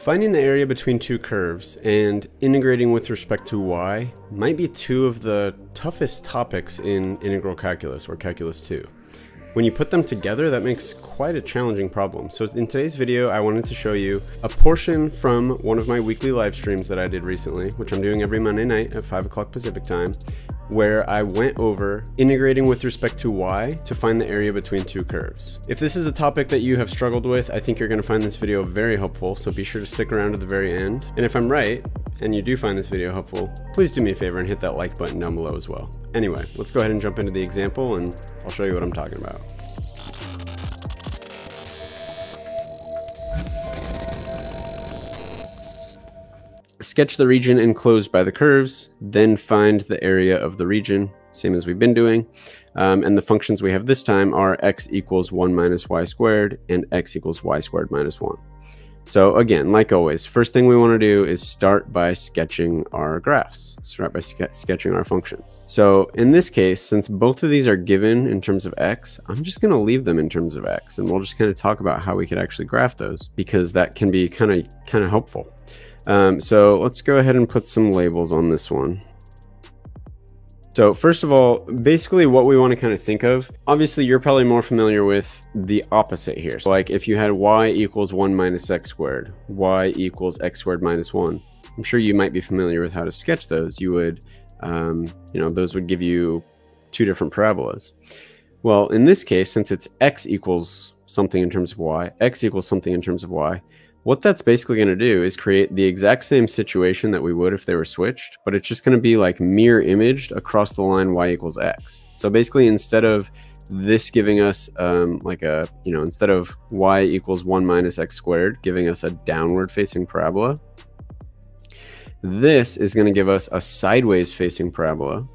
Finding the area between two curves and integrating with respect to y might be two of the toughest topics in integral calculus or calculus 2. When you put them together, that makes quite a challenging problem. So in today's video, I wanted to show you a portion from one of my weekly live streams that I did recently, which I'm doing every Monday night at 5 o'clock Pacific time, where I went over integrating with respect to y to find the area between two curves. If this is a topic that you have struggled with, I think you're going to find this video very helpful, so be sure to stick around to the very end. And if I'm right, and you do find this video helpful, please do me a favor and hit that like button down below as well. Anyway, let's go ahead and jump into the example and I'll show you what I'm talking about. Sketch the region enclosed by the curves, then find the area of the region, same as we've been doing. And the functions we have this time are x equals 1 minus y squared and x equals y squared minus 1. So again, like always, first thing we want to do is start by sketching our graphs, start by sketching our functions. So in this case, since both of these are given in terms of x, I'm just going to leave them in terms of x, and we'll just kind of talk about how we could actually graph those, because that can be kind of helpful. So let's go ahead and put some labels on this one. So first of all, basically what we want to kind of think of, obviously you're probably more familiar with the opposite here. So like if you had y equals 1 minus x squared, y equals x squared minus 1, I'm sure you might be familiar with how to sketch those. You would, those would give you two different parabolas. Well, in this case, since it's x equals something in terms of y, x equals something in terms of y, what that's basically going to do is create the exact same situation that we would if they were switched, but it's just going to be like mirror imaged across the line y equals x. So basically, instead of this giving us instead of y equals 1 minus x squared giving us a downward facing parabola, this is going to give us a sideways facing parabola.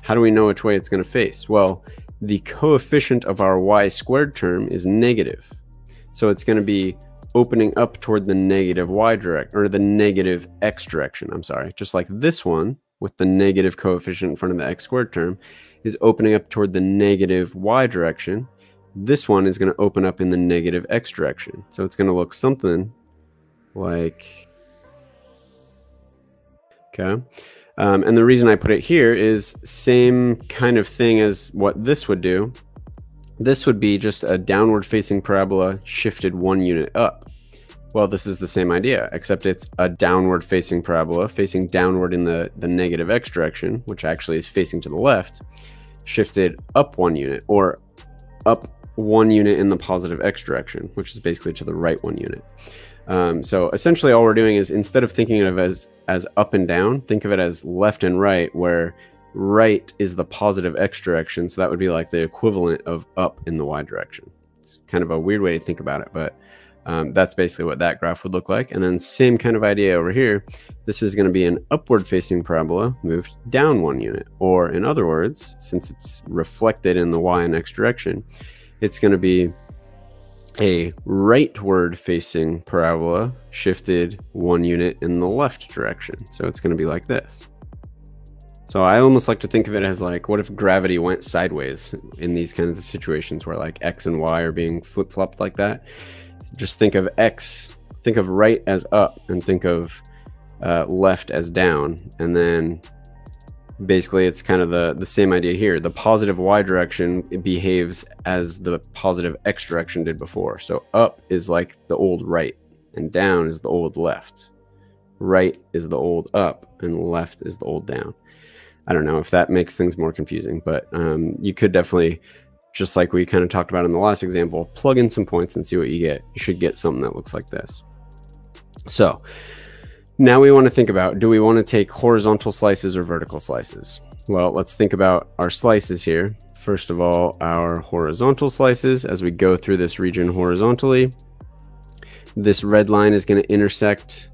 How do we know which way it's going to face? Well, the coefficient of our y squared term is negative. So it's going to be opening up toward the negative y direction, or the negative x direction, I'm sorry. Just like this one with the negative coefficient in front of the x squared term is opening up toward the negative y direction. This one is going to open up in the negative x direction. So it's going to look something like, okay. And the reason I put it here is same kind of thing as what this would do. This would be just a downward facing parabola shifted one unit up. Well, this is the same idea, except it's a downward facing parabola facing downward in the negative x direction, which actually is facing to the left, shifted up one unit, or up one unit in the positive x direction, which is basically to the right one unit. So essentially all we're doing is, instead of thinking of it as up and down, think of it as left and right, where right is the positive x direction, so that would be like the equivalent of up in the y direction. It's kind of a weird way to think about it, but that's basically what that graph would look like. And then same kind of idea over here. This is going to be an upward facing parabola moved down one unit, or in other words, since it's reflected in the y and x direction, it's going to be a rightward facing parabola shifted one unit in the left direction. So it's going to be like this. So I almost like to think of it as like, what if gravity went sideways in these kinds of situations where like x and y are being flip-flopped like that? Just think of x, think of right as up, and think of left as down. And then basically it's kind of the same idea here. The positive y direction behaves as the positive x direction did before. So up is like the old right, and down is the old left. Right is the old up, and left is the old down. I don't know if that makes things more confusing, but you could definitely, just like we kind of talked about in the last example, plug in some points and see what you get. You should get something that looks like this. So now we want to think about, do we want to take horizontal slices or vertical slices? Well, let's think about our slices here. First of all, our horizontal slices, as we go through this region horizontally, this red line is going to intersect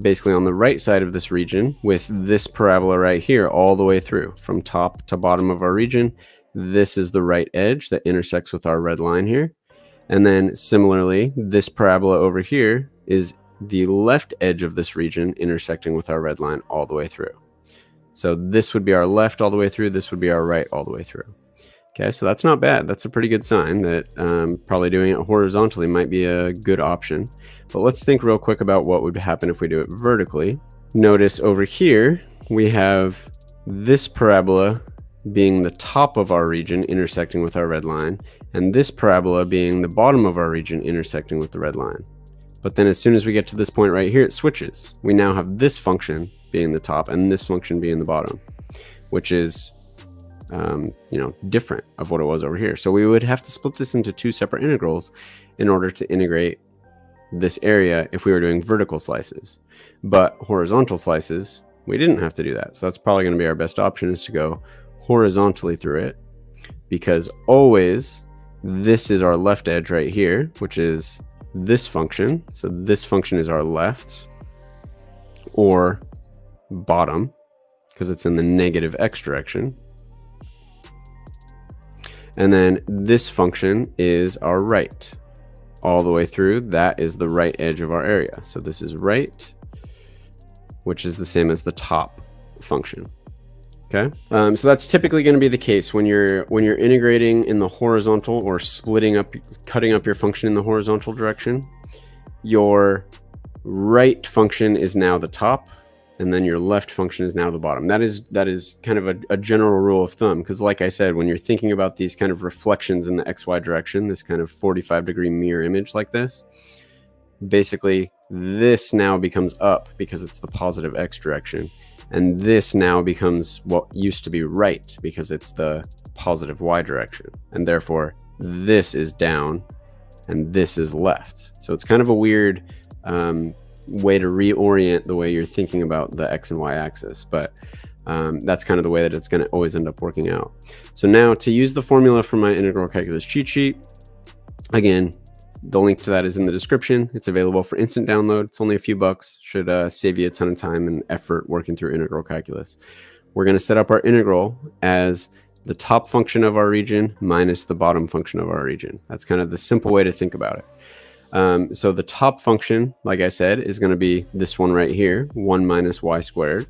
basically on the right side of this region with this parabola right here, all the way through from top to bottom of our region. This is the right edge that intersects with our red line here. And then similarly, this parabola over here is the left edge of this region intersecting with our red line all the way through. So this would be our left all the way through. This would be our right all the way through. Okay, so that's not bad. That's a pretty good sign that probably doing it horizontally might be a good option. But let's think real quick about what would happen if we do it vertically. Notice over here, we have this parabola being the top of our region intersecting with our red line, and this parabola being the bottom of our region intersecting with the red line. But then as soon as we get to this point right here, it switches. We now have this function being the top and this function being the bottom, which is different of what it was over here. So we would have to split this into two separate integrals in order to integrate this area if we were doing vertical slices. But horizontal slices, we didn't have to do that. So that's probably going to be our best option, is to go horizontally through it, because always this is our left edge right here, which is this function. So this function is our left or bottom because it's in the negative x direction. And then this function is our right all the way through. That is the right edge of our area. So this is right, which is the same as the top function. Okay, so that's typically going to be the case when you're integrating in the horizontal, or splitting up, cutting up your function in the horizontal direction. Your right function is now the top, and then your left function is now the bottom. That is kind of a general rule of thumb, because like I said, when you're thinking about these kind of reflections in the XY direction, this kind of 45-degree mirror image like this, basically this now becomes up because it's the positive X direction. And this now becomes what used to be right because it's the positive Y direction. And therefore this is down and this is left. So it's kind of a weird way to reorient the way you're thinking about the X and Y axis, but that's kind of the way that it's going to always end up working out. So now to use the formula for my integral calculus cheat sheet, again, the link to that is in the description. It's available for instant download. It's only a few bucks. Should save you a ton of time and effort working through integral calculus. We're going to set up our integral as the top function of our region minus the bottom function of our region. That's kind of the simple way to think about it. So the top function, like I said, is going to be this one right here, 1 minus y squared.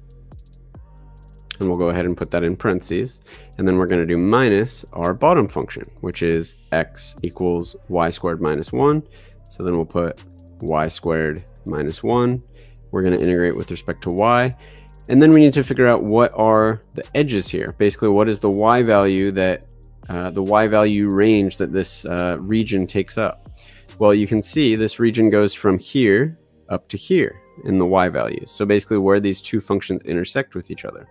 And we'll go ahead and put that in parentheses. And then we're going to do minus our bottom function, which is x equals y squared minus 1. So then we'll put y squared minus 1. We're going to integrate with respect to y. And then we need to figure out what are the edges here. Basically, what is the y value that range that this region takes up? Well, you can see this region goes from here up to here in the y value. So basically where these two functions intersect with each other.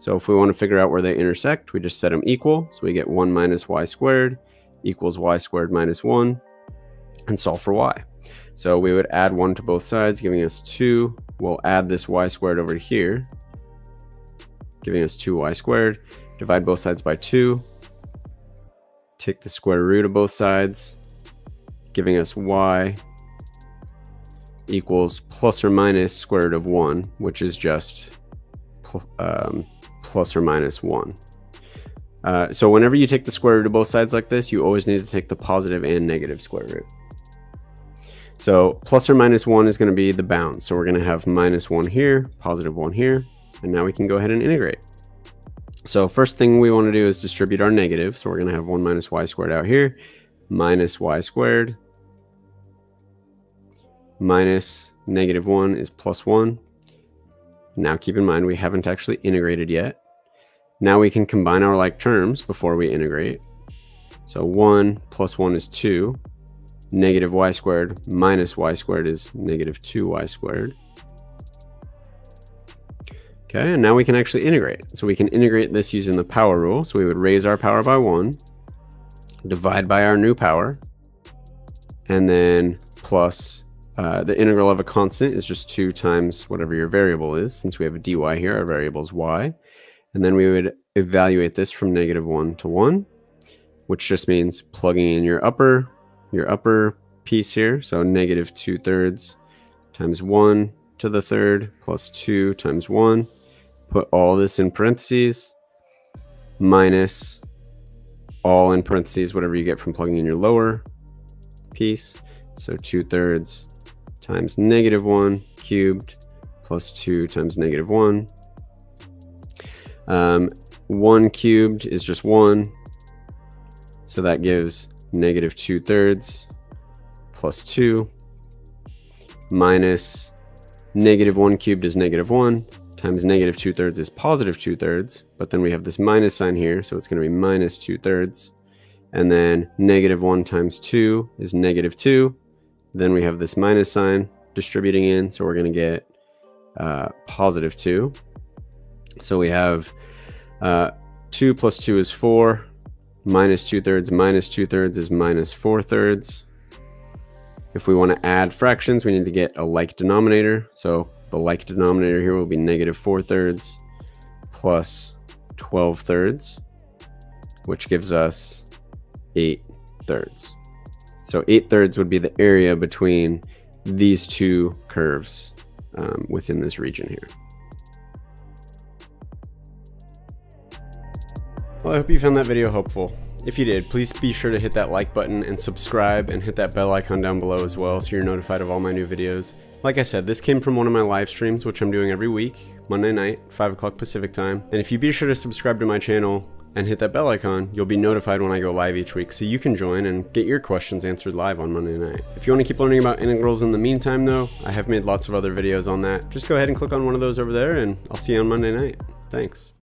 So if we want to figure out where they intersect, we just set them equal. So we get 1 minus y squared equals y squared minus 1, and solve for y. So we would add 1 to both sides, giving us 2. We'll add this y squared over here, giving us 2y squared. Divide both sides by 2. Take the square root of both sides, giving us y equals plus or minus square root of 1, which is just plus or minus 1. So whenever you take the square root of both sides like this, you always need to take the positive and negative square root. So plus or minus 1 is going to be the bounds. So we're going to have minus 1 here, positive 1 here, and now we can go ahead and integrate. So first thing we want to do is distribute our negative. So we're going to have 1 minus y squared out here, minus y squared, minus negative 1 is plus 1. Now keep in mind, we haven't actually integrated yet. Now we can combine our like terms before we integrate. So 1 plus 1 is 2. Negative y squared minus y squared is negative 2y squared. Okay, and now we can actually integrate. So we can integrate this using the power rule. So we would raise our power by 1, divide by our new power, and then plus the integral of a constant is just 2 times whatever your variable is. Since we have a dy here, our variable is y. And then we would evaluate this from negative 1 to 1, which just means plugging in your upper piece here. So negative 2/3 times 1 to the third plus 2 times 1. Put all this in parentheses, minus all in parentheses, whatever you get from plugging in your lower piece. So 2/3 times negative 1 cubed plus 2 times negative 1. 1 cubed is just 1. So that gives negative 2/3 plus 2 minus negative 1 cubed is negative 1 times negative 2/3 is positive 2/3. But then we have this minus sign here, so it's going to be minus 2/3. And then negative 1 times 2 is negative 2. Then we have this minus sign distributing in, so we're going to get positive 2. So we have 2 plus 2 is 4, minus 2/3 minus 2/3 is minus 4/3. If we want to add fractions, we need to get a like denominator. So the like denominator here will be negative 4/3 plus 12/3, which gives us 8/3. So 8/3 would be the area between these two curves within this region here. Well, I hope you found that video helpful. If you did, please be sure to hit that like button and subscribe and hit that bell icon down below as well so you're notified of all my new videos. Like I said, this came from one of my live streams, which I'm doing every week, Monday night, 5 o'clock Pacific time. And if you be sure to subscribe to my channel and hit that bell icon, you'll be notified when I go live each week so you can join and get your questions answered live on Monday night. If you want to keep learning about integrals in the meantime though, I have made lots of other videos on that. Just go ahead and click on one of those over there and I'll see you on Monday night. Thanks.